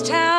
this town.